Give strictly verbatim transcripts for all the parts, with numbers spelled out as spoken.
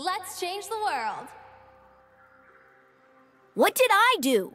Let's change the world. What did I do?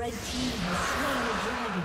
Red team has slain the dragon.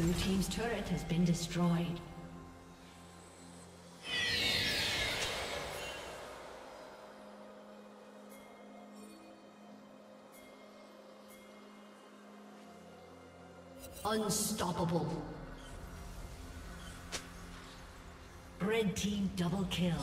Blue team's turret has been destroyed. Unstoppable. Red team double kill.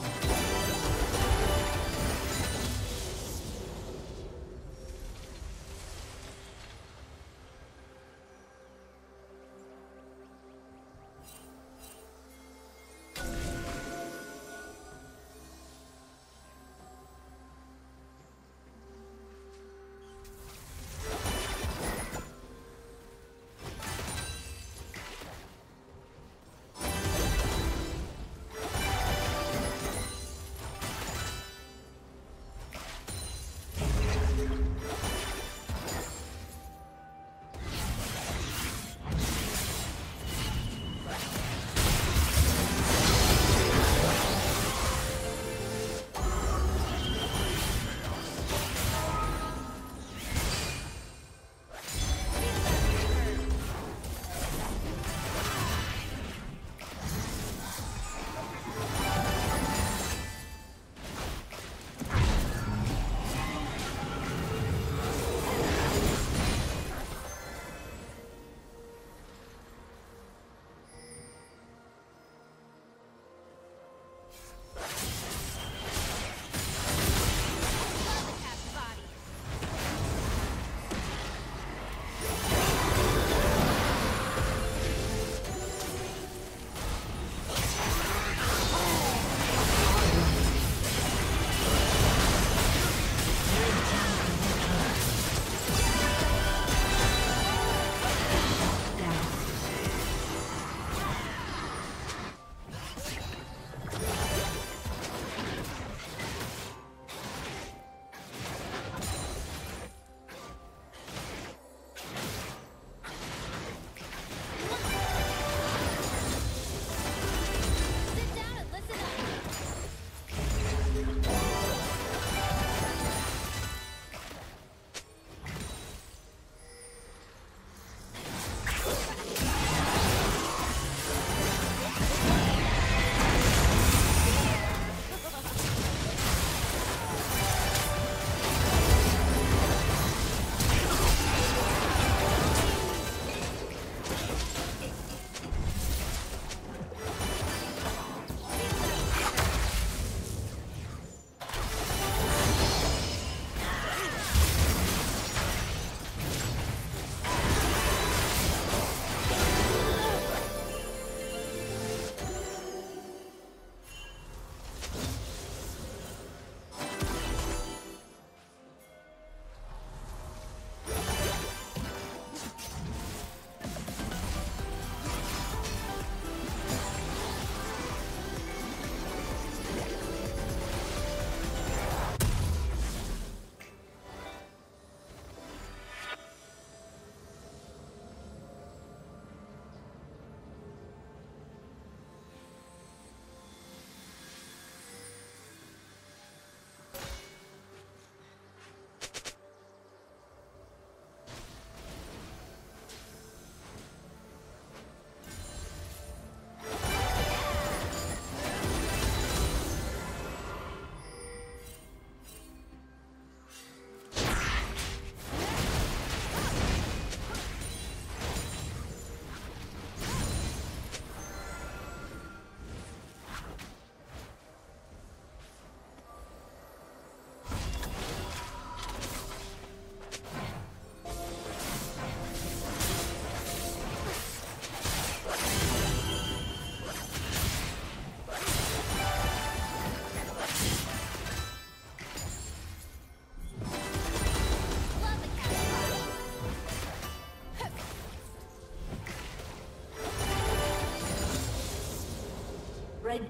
red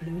Blue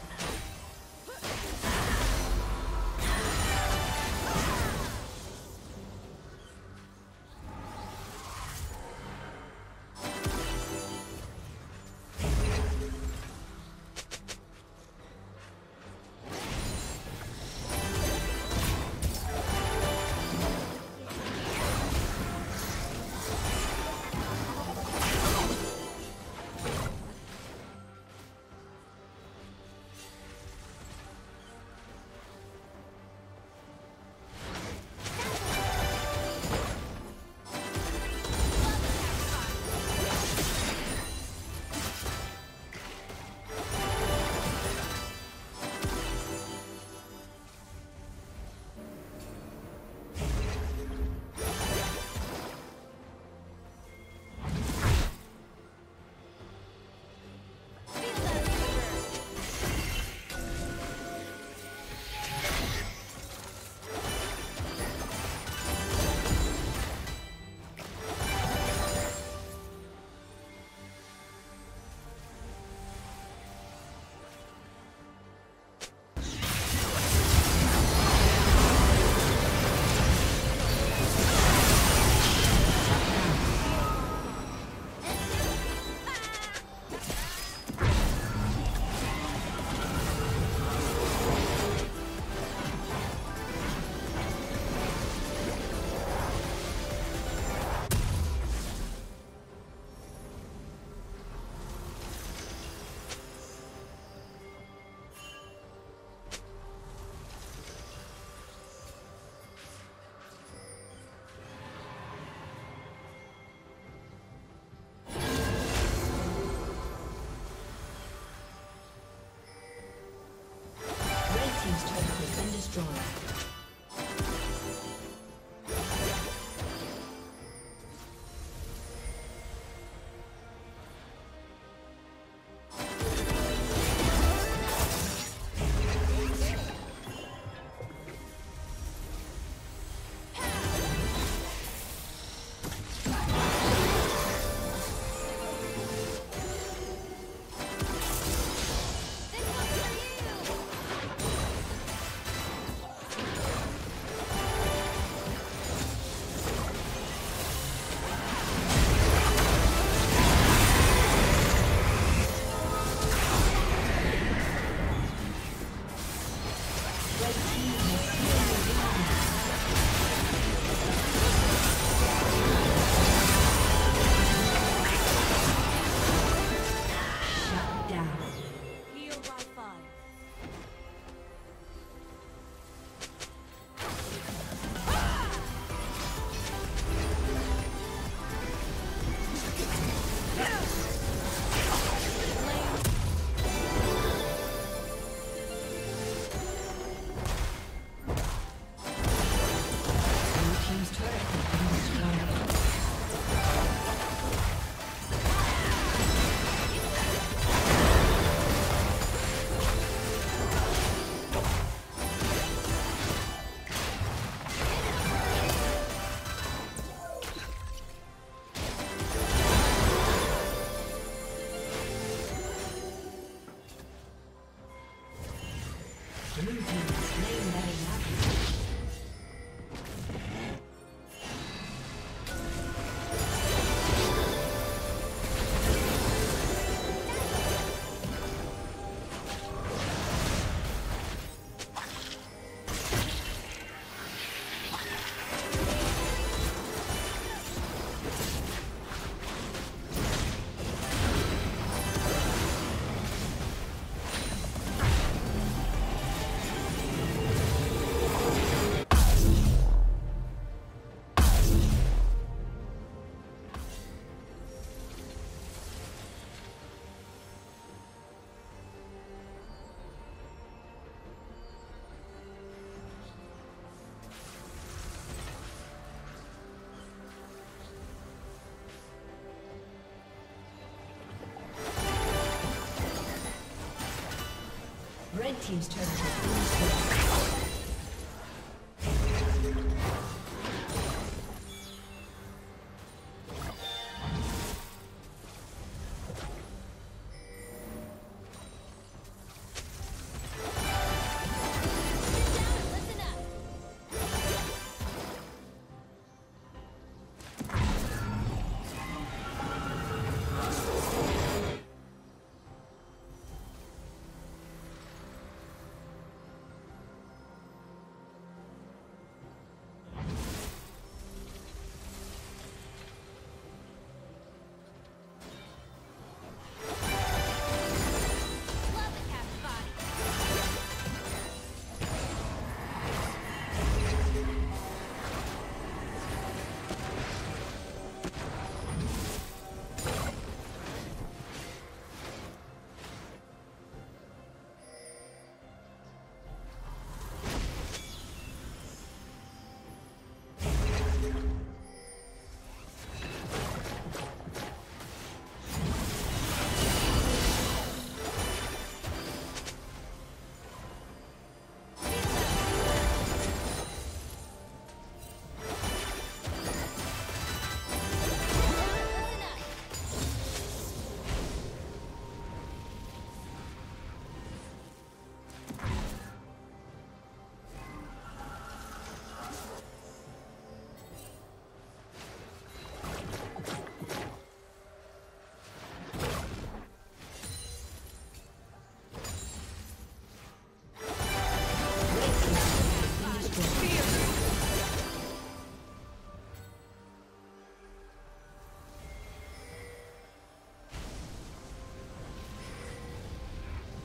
Red team's turret has been destroyed.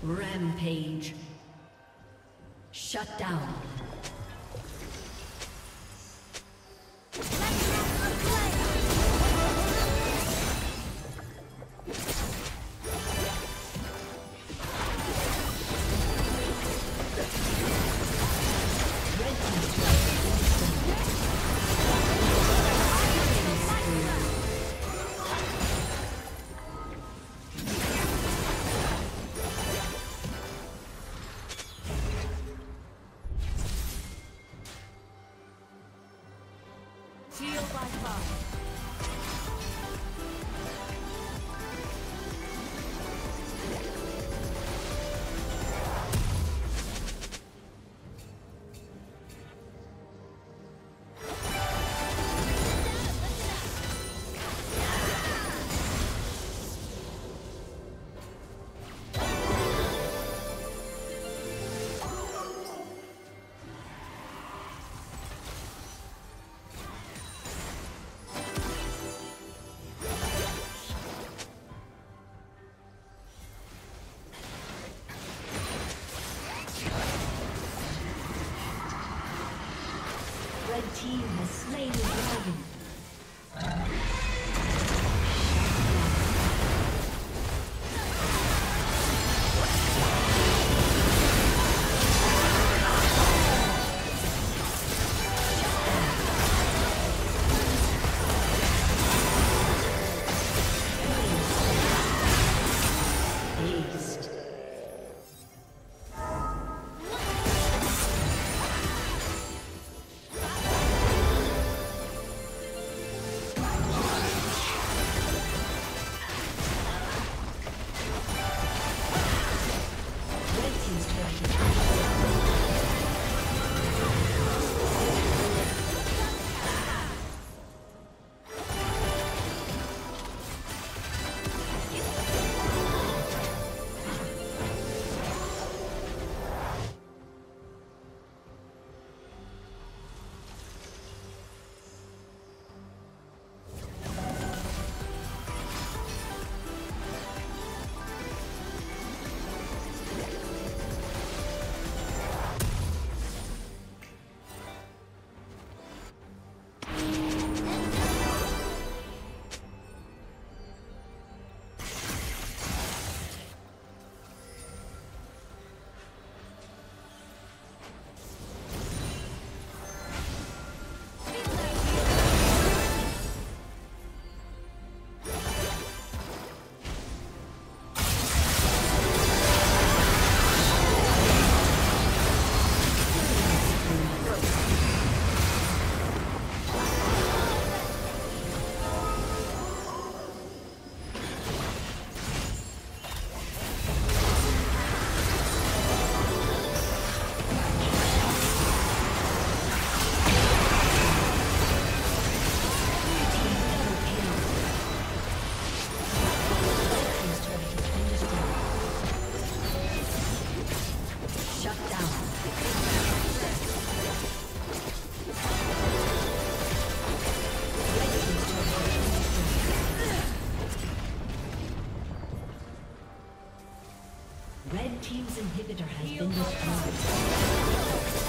Rampage. Shut down. The team has slain the dragon. Come on. team's inhibitor has been destroyed.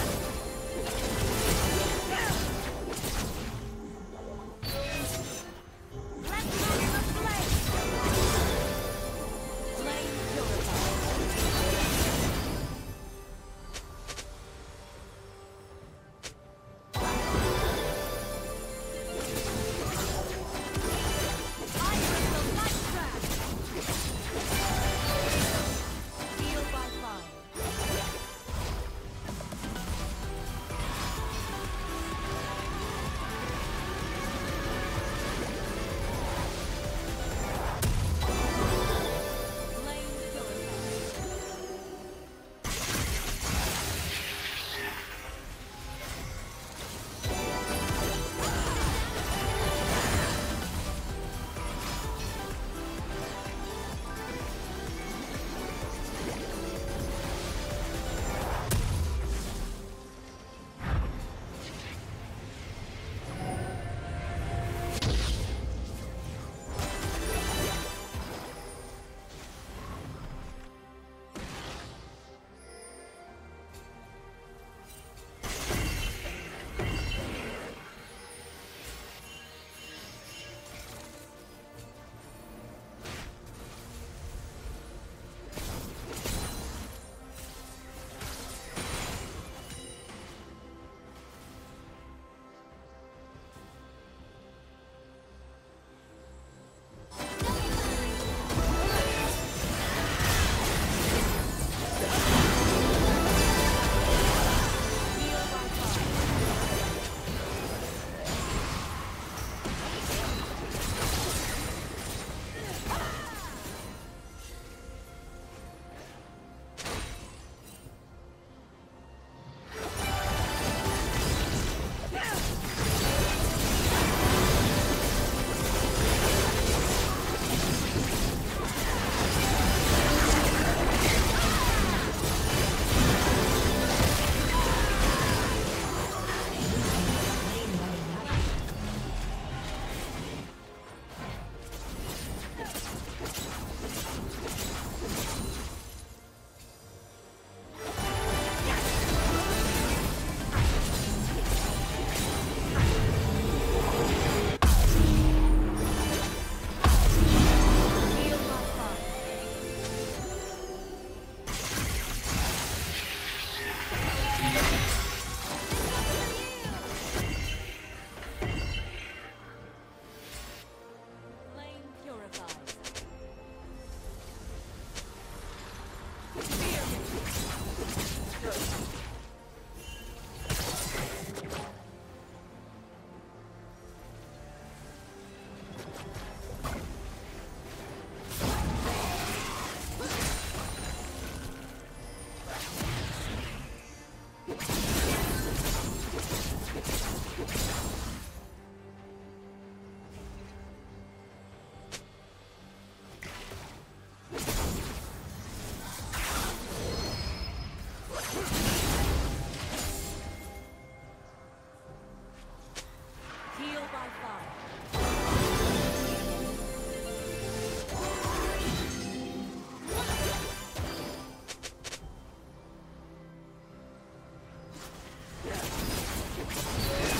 Thank you.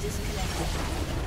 disconnected.